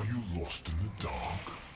Are you lost in the dark?